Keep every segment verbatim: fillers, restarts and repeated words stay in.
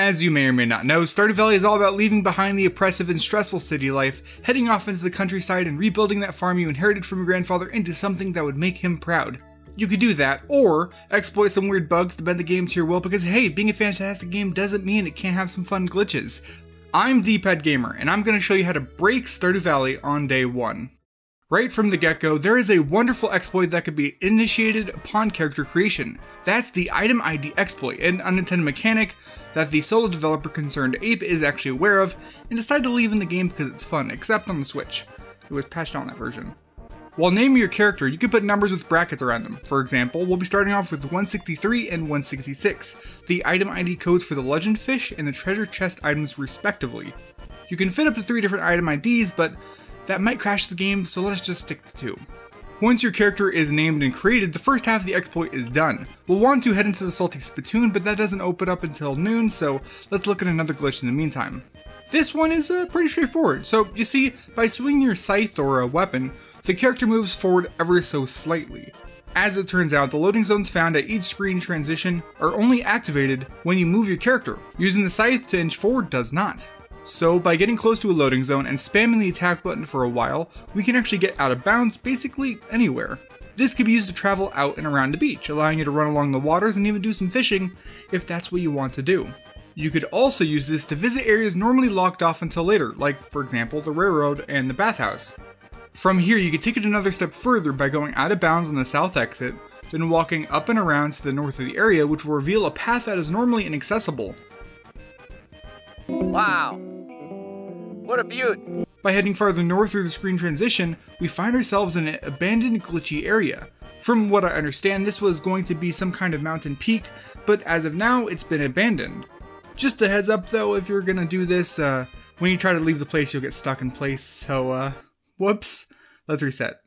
As you may or may not know, Stardew Valley is all about leaving behind the oppressive and stressful city life, heading off into the countryside and rebuilding that farm you inherited from your grandfather into something that would make him proud. You could do that, or exploit some weird bugs to bend the game to your will because hey, being a fantastic game doesn't mean it can't have some fun glitches. I'm DPadGamer, and I'm going to show you how to break Stardew Valley on day one. Right from the get-go, there is a wonderful exploit that could be initiated upon character creation. That's the item I D exploit, an unintended mechanic that the solo developer concerned Ape is actually aware of and decided to leave in the game because it's fun, except on the Switch. It was patched out in that version. While naming your character, you can put numbers with brackets around them. For example, we'll be starting off with one sixty-three and one sixty-six, the item I D codes for the legend fish and the treasure chest items respectively. You can fit up to three different item I Ds, but that might crash the game, so let's just stick to two. Once your character is named and created, the first half of the exploit is done. We'll want to head into the Salty Spittoon, but that doesn't open up until noon, so let's look at another glitch in the meantime. This one is uh, pretty straightforward. So you see, by swinging your scythe or a weapon, the character moves forward ever so slightly. As it turns out, the loading zones found at each screen transition are only activated when you move your character. Using the scythe to inch forward does not. So by getting close to a loading zone and spamming the attack button for a while, we can actually get out of bounds basically anywhere. This could be used to travel out and around the beach, allowing you to run along the waters and even do some fishing if that's what you want to do. You could also use this to visit areas normally locked off until later, like for example the railroad and the bathhouse. From here you could take it another step further by going out of bounds on the south exit, then walking up and around to the north of the area, which will reveal a path that is normally inaccessible. Wow! What a beaut! By heading farther north through the screen transition, we find ourselves in an abandoned glitchy area. From what I understand, this was going to be some kind of mountain peak, but as of now, it's been abandoned. Just a heads up though, if you're gonna do this, uh, when you try to leave the place, you'll get stuck in place, so uh, whoops, let's reset.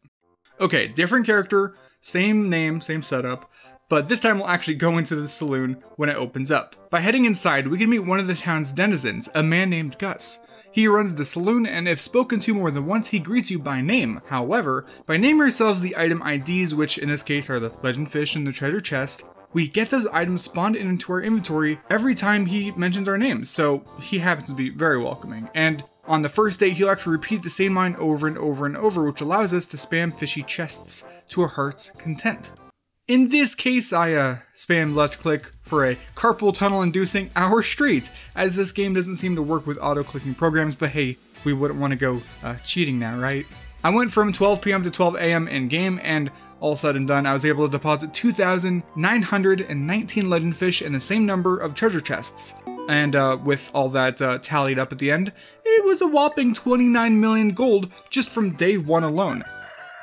Okay, different character, same name, same setup, but this time we'll actually go into the saloon when it opens up. By heading inside, we can meet one of the town's denizens, a man named Gus. He runs the saloon, and if spoken to more than once, he greets you by name. However, by naming ourselves the item I Ds, which in this case are the legend fish and the treasure chest, we get those items spawned into our inventory every time he mentions our names, so he happens to be very welcoming. And on the first day, he'll actually repeat the same line over and over and over, which allows us to spam fishy chests to our heart's content. In this case, I uh, spam left click for a carpal tunnel inducing hour straight, as this game doesn't seem to work with auto clicking programs, but hey, we wouldn't want to go uh, cheating now, right? I went from twelve p m to twelve a m in game, and all said and done, I was able to deposit two thousand nine hundred nineteen legend fish and the same number of treasure chests. And uh, with all that uh, tallied up at the end, it was a whopping twenty-nine million gold just from day one alone.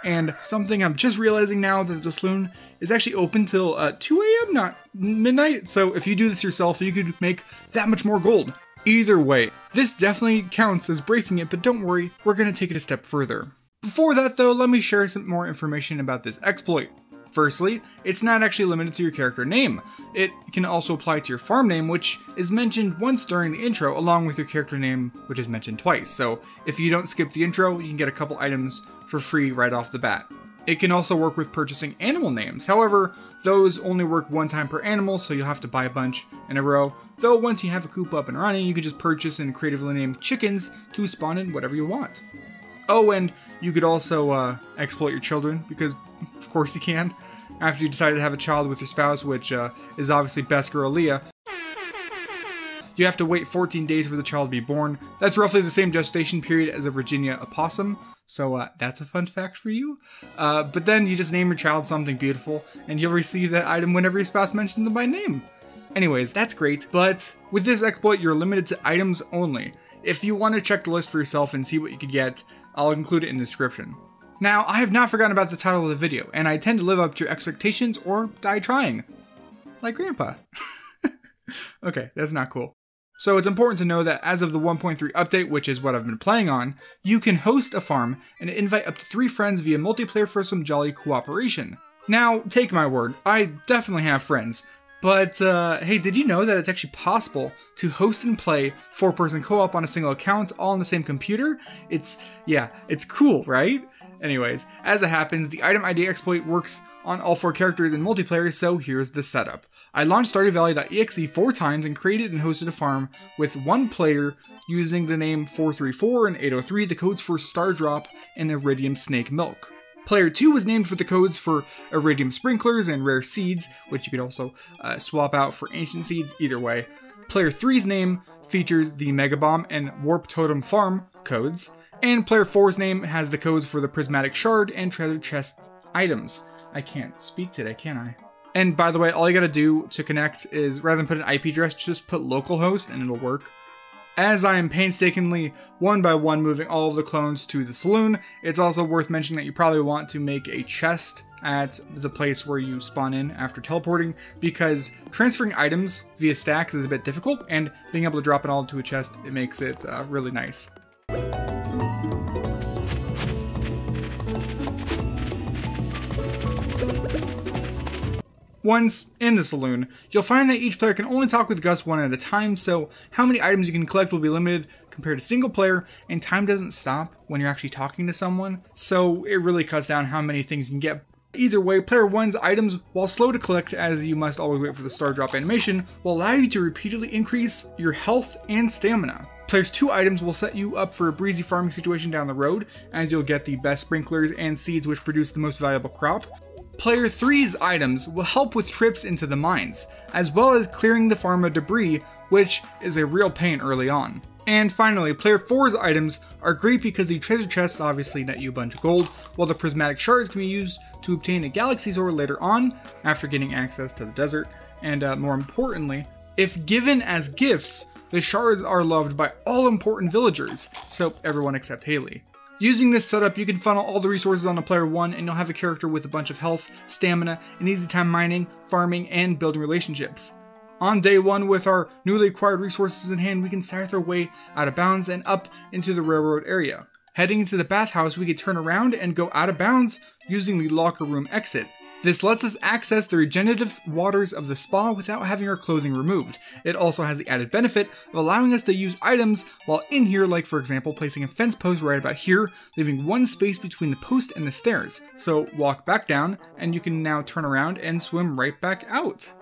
And something I'm just realizing now that the saloon is actually open till uh, two a m, not midnight. So if you do this yourself, you could make that much more gold. Either way, this definitely counts as breaking it, but don't worry, we're going to take it a step further. Before that though, let me share some more information about this exploit. Firstly, it's not actually limited to your character name. It can also apply to your farm name, which is mentioned once during the intro, along with your character name, which is mentioned twice. So if you don't skip the intro, you can get a couple items for free right off the bat. It can also work with purchasing animal names. However, those only work one time per animal, so you'll have to buy a bunch in a row. Though once you have a coop up and running, you can just purchase and creatively name chickens to spawn in whatever you want. Oh, and you could also uh, exploit your children, because of course you can, after you decide to have a child with your spouse, which uh, is obviously best girl Aaliyah. You have to wait fourteen days for the child to be born. That's roughly the same gestation period as a Virginia opossum, so uh, that's a fun fact for you. Uh, but then you just name your child something beautiful, and you'll receive that item whenever your spouse mentions them by name. Anyways, that's great, but with this exploit, you're limited to items only. If you want to check the list for yourself and see what you could get, I'll include it in the description. Now, I have not forgotten about the title of the video, and I tend to live up to your expectations or die trying. Like Grandpa. Okay, that's not cool. So it's important to know that as of the one point three update, which is what I've been playing on, you can host a farm and invite up to three friends via multiplayer for some jolly cooperation. Now, take my word, I definitely have friends, but uh, hey, did you know that it's actually possible to host and play four person co-op on a single account all on the same computer? It's, yeah, it's cool, right? Anyways, as it happens, the item I D exploit works on all four characters in multiplayer, so here's the setup. I launched Stardew Valley dot E X E four times and created and hosted a farm with one player using the name four three four and eight oh three, the codes for Stardrop and Iridium Snake Milk. Player two was named for the codes for Iridium Sprinklers and Rare Seeds, which you could also uh, swap out for Ancient Seeds, either way. Player three's name features the Mega Bomb and Warp Totem Farm codes, and Player four's name has the codes for the Prismatic Shard and Treasure Chest items. I can't speak today, can I? And by the way, all you gotta do to connect is, rather than put an I P address, just put localhost and it'll work. As I am painstakingly, one by one, moving all of the clones to the saloon, it's also worth mentioning that you probably want to make a chest at the place where you spawn in after teleporting, because transferring items via stacks is a bit difficult, and being able to drop it all into a chest, it makes it uh, really nice. Once in the saloon, you'll find that each player can only talk with Gus one at a time, so how many items you can collect will be limited compared to single player, and time doesn't stop when you're actually talking to someone, so it really cuts down how many things you can get. Either way, player one's items, while slow to collect as you must always wait for the star drop animation, will allow you to repeatedly increase your health and stamina. Players two items will set you up for a breezy farming situation down the road, as you'll get the best sprinklers and seeds which produce the most valuable crop. Player three's items will help with trips into the mines, as well as clearing the farm of debris, which is a real pain early on. And finally, Player four's items are great because the treasure chests obviously net you a bunch of gold, while the prismatic shards can be used to obtain a galaxy sword later on, after getting access to the desert, and uh, more importantly, if given as gifts, the shards are loved by all important villagers, so everyone except Haley. Using this setup, you can funnel all the resources onto player one and you'll have a character with a bunch of health, stamina, and easy time mining, farming, and building relationships. On day one, with our newly acquired resources in hand, we can scythe our way out of bounds and up into the railroad area. Heading into the bathhouse, we can turn around and go out of bounds using the locker room exit. This lets us access the regenerative waters of the spa without having our clothing removed. It also has the added benefit of allowing us to use items while in here, like for example placing a fence post right about here, leaving one space between the post and the stairs. So walk back down and you can now turn around and swim right back out.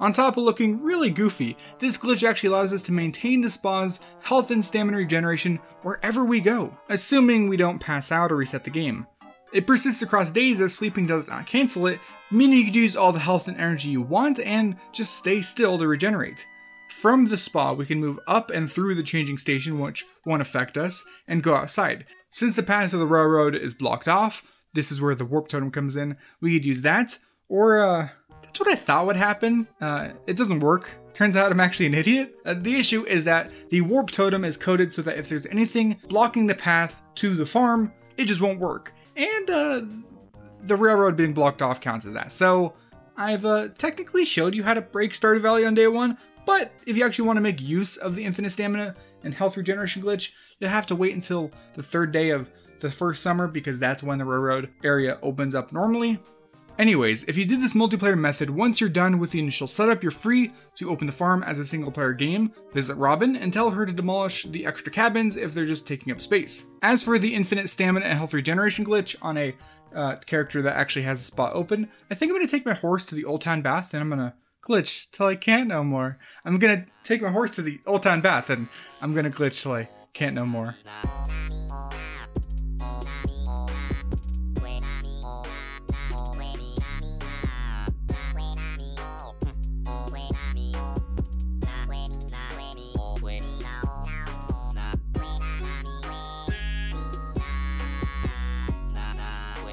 On top of looking really goofy, this glitch actually allows us to maintain the spa's health and stamina regeneration wherever we go, assuming we don't pass out or reset the game. It persists across days as sleeping does not cancel it, meaning you can use all the health and energy you want and just stay still to regenerate. From the spa, we can move up and through the changing station, which won't affect us, and go outside. Since the path of the railroad is blocked off, this is where the warp totem comes in, we could use that, or uh, that's what I thought would happen. Uh, it doesn't work. Turns out I'm actually an idiot. Uh, the issue is that the warp totem is coded so that if there's anything blocking the path to the farm, it just won't work. And uh, the railroad being blocked off counts as that. So I've uh, technically showed you how to break Stardew Valley on day one, but if you actually want to make use of the infinite stamina and health regeneration glitch, you'll have to wait until the third day of the first summer because that's when the railroad area opens up normally. Anyways, if you did this multiplayer method, once you're done with the initial setup, you're free to open the farm as a single player game, visit Robin, and tell her to demolish the extra cabins if they're just taking up space. As for the infinite stamina and health regeneration glitch on a uh, character that actually has a spot open, I think I'm going to take my horse to the Old Town Bath and I'm going to glitch till I can't no more. I'm going to take my horse to the Old Town Bath and I'm going to glitch till I can't no more.